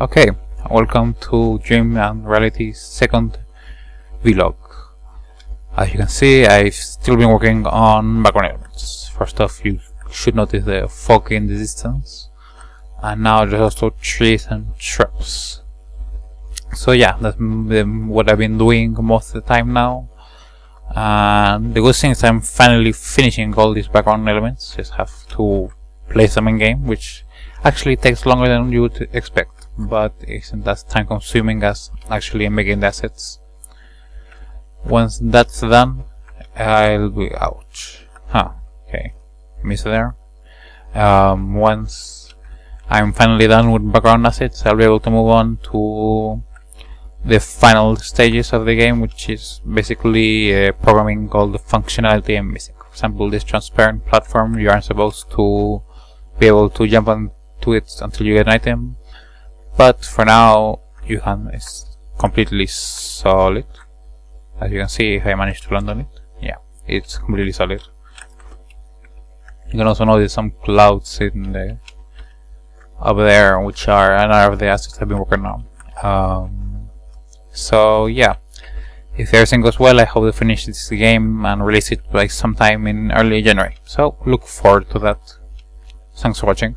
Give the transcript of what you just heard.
Okay, welcome to Gym and Reality's second vlog. As you can see, I've still been working on background elements. First off, you should notice the fog in the distance, and now there's also trees and shrubs. So yeah, that's what I've been doing most of the time now. And the good thing is I'm finally finishing all these background elements, just have to place them in game, which actually takes longer than you would expect, but isn't as time consuming as actually making the assets. Once that's done, I'll be out. Okay, miss there. Once I'm finally done with background assets, I'll be able to move on to the final stages of the game, which is basically programming all the functionality I'm missing. For example, this transparent platform, you aren't supposed to be able to jump onto it until you get an item, but for now you can completely solid. As you can see, if I manage to land on it, yeah, it's completely solid. You can also notice some clouds in the up there, which are another of the assets I've been working on. So yeah, if everything goes well, I hope to finish this game and release it like sometime in early January. So look forward to that. Thanks for watching.